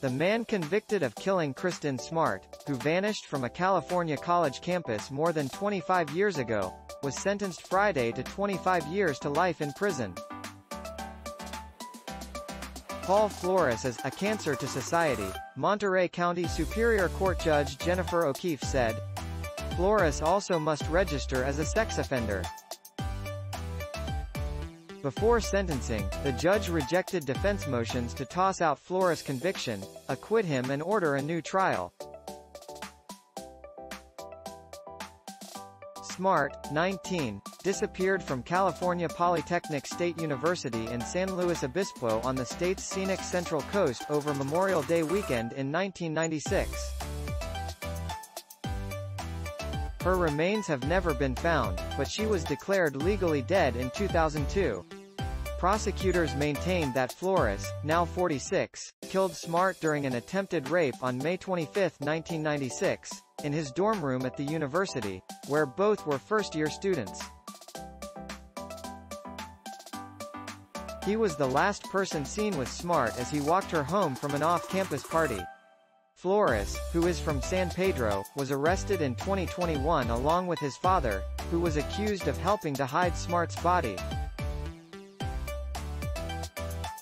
The man convicted of killing Kristin Smart, who vanished from a California college campus more than 25 years ago, was sentenced Friday to 25 years to life in prison. Paul Flores is a cancer to society, Monterey County Superior Court Judge Jennifer O'Keefe said. Flores also must register as a sex offender. Before sentencing, the judge rejected defense motions to toss out Flores' conviction, acquit him and order a new trial. Smart, 19, disappeared from California Polytechnic State University in San Luis Obispo on the state's scenic Central Coast over Memorial Day weekend in 1996. Her remains have never been found, but she was declared legally dead in 2002. Prosecutors maintained that Flores, now 46, killed Smart during an attempted rape on May 25, 1996. In his dorm room at the university, where both were first-year students. He was the last person seen with Smart as he walked her home from an off-campus party. Flores, who is from San Pedro, was arrested in 2021 along with his father, who was accused of helping to hide Smart's body.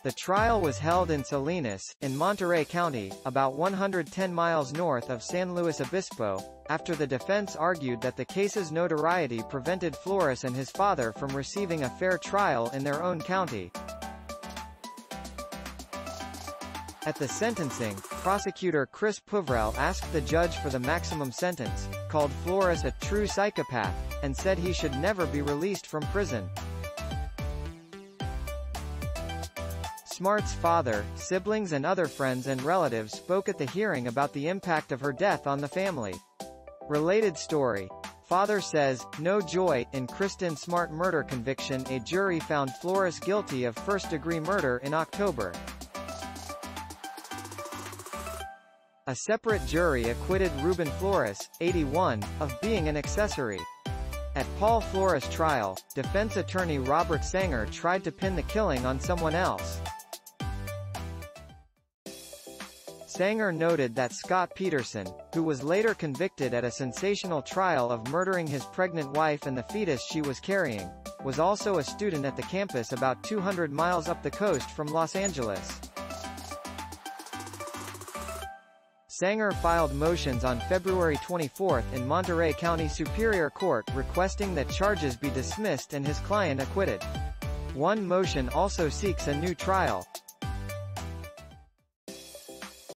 The trial was held in Salinas, in Monterey County, about 110 miles north of San Luis Obispo, after the defense argued that the case's notoriety prevented Flores and his father from receiving a fair trial in their own county. At the sentencing, prosecutor Chris Peuvrelle asked the judge for the maximum sentence, called Flores a true psychopath, and said he should never be released from prison. Smart's father, siblings and other friends and relatives spoke at the hearing about the impact of her death on the family. Related story. Father says, no joy, in Kristin Smart murder conviction. A jury found Flores guilty of first-degree murder in October. A separate jury acquitted Ruben Flores, 81, of being an accessory. At Paul Flores' trial, defense attorney Robert Sanger tried to pin the killing on someone else. Sanger noted that Scott Peterson, who was later convicted at a sensational trial of murdering his pregnant wife and the fetus she was carrying, was also a student at the campus about 200 miles up the coast from Los Angeles. Sanger filed motions on February 24 in Monterey County Superior Court requesting that charges be dismissed and his client acquitted. One motion also seeks a new trial.